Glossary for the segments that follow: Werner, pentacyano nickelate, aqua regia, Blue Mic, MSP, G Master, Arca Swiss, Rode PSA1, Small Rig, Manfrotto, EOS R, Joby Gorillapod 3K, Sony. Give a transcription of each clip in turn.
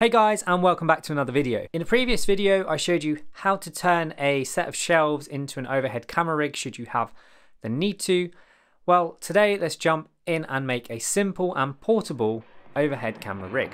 Hey guys, and welcome back to another video. In the previous video, I showed you how to turn a set of shelves into an overhead camera rig should you have the need to. Well, today let's jump in and make a simple and portable overhead camera rig.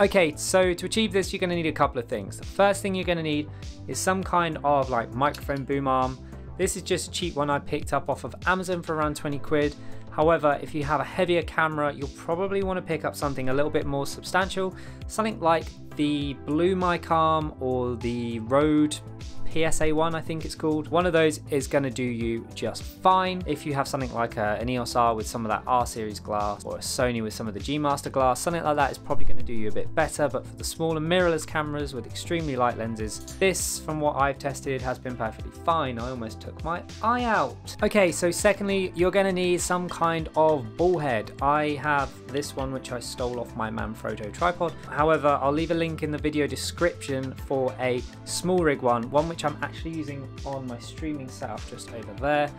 Okay, so to achieve this, you're going to need a couple of things. The first thing you're going to need is some kind of like microphone boom arm. This is just a cheap one I picked up off of Amazon for around 20 quid. However, if you have a heavier camera, you'll probably want to pick up something a little bit more substantial. Something like the Blue Mic arm or the Rode PSA1, I think it's called. One of those is going to do you just fine. If you have something like an EOS R with some of that R series glass, or a Sony with some of the G Master glass, something like that is probably going to do you a bit better. But for the smaller mirrorless cameras with extremely light lenses, this, from what I've tested, has been perfectly fine. I almost took my eye out. Okay, so secondly, you're going to need some kind of ball head. I have this one, which I stole off my Manfrotto tripod. However, I'll leave a link in the video description for a small rig one which I'm actually using on my streaming setup just over there.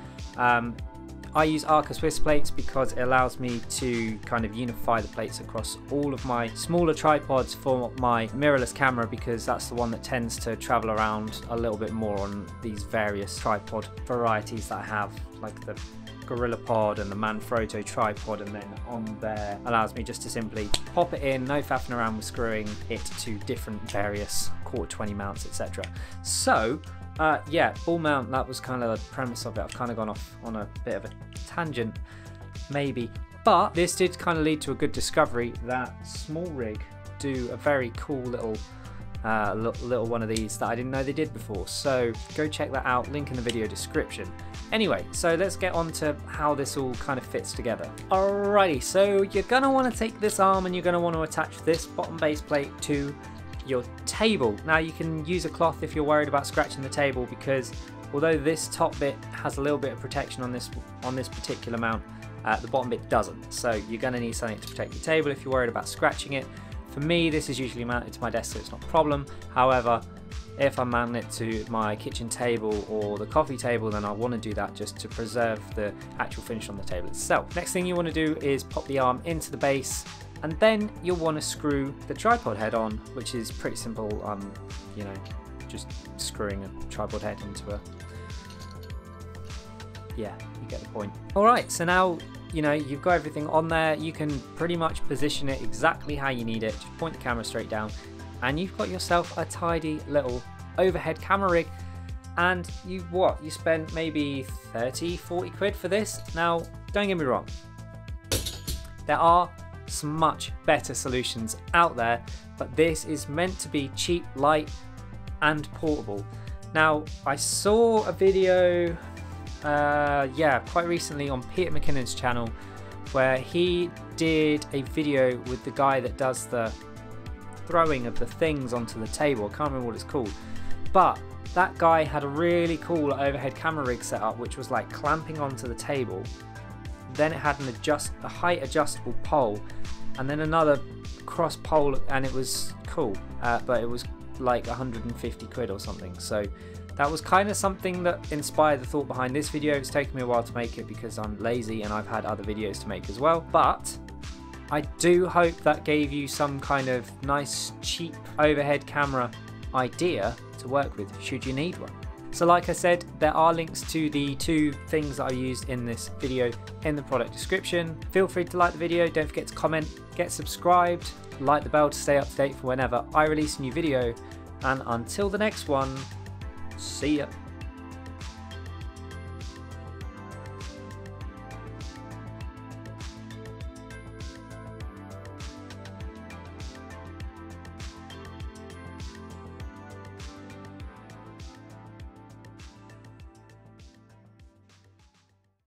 I use Arca Swiss plates because it allows me to kind of unify the plates across all of my smaller tripods for my mirrorless camera, because that's the one that tends to travel around a little bit more on these various tripod varieties that I have, like the Gorillapod and the Manfrotto tripod, and then on there allows me just to simply pop it in, no faffing around with screwing it to different various quarter 20 mounts, etc. So yeah, ball mount, that was kind of the premise of it. I've kind of gone off on a bit of a tangent maybe, but this did kind of lead to a good discovery that Small Rig do a very cool little one of these that I didn't know they did before, so go check that out, link in the video description. Anyway, so let's get on to how this all kind of fits together. Alrighty, so you're going to want to take this arm and you're going to want to attach this bottom base plate to your table. Now you can use a cloth if you're worried about scratching the table, because although this top bit has a little bit of protection on this particular mount, the bottom bit doesn't, so you're going to need something to protect your table if you're worried about scratching it. For me, this is usually mounted to my desk, so it's not a problem. However, if I mount it to my kitchen table or the coffee table, then I want to do that just to preserve the actual finish on the table itself. Next thing you want to do is pop the arm into the base, and then you'll want to screw the tripod head on, which is pretty simple. You know, just screwing a tripod head into a... yeah, you get the point. All right, so now you know you've got everything on there. You can pretty much position it exactly how you need it. Just point the camera straight down and you've got yourself a tidy little overhead camera rig. And you spent maybe 30-40 quid for this. Now don't get me wrong, there are some much better solutions out there, but this is meant to be cheap, light and portable. Now I saw a video yeah, quite recently on Peter McKinnon's channel, where he did a video with the guy that does the throwing of the things onto the table. I can't remember what it's called, but that guy had a really cool overhead camera rig setup, which was like clamping onto the table, then it had a height adjustable pole, and then another cross pole, and it was cool. But it was like 150 quid or something, so that was kind of something that inspired the thought behind this video. It's taken me a while to make it because I'm lazy and I've had other videos to make as well, but I do hope that gave you some kind of nice cheap overhead camera idea to work with should you need one. So like I said, there are links to the two things that I used in this video in the product description. Feel free to like the video, don't forget to comment, get subscribed, like the bell to stay up to date for whenever I release a new video, and until the next one, see ya.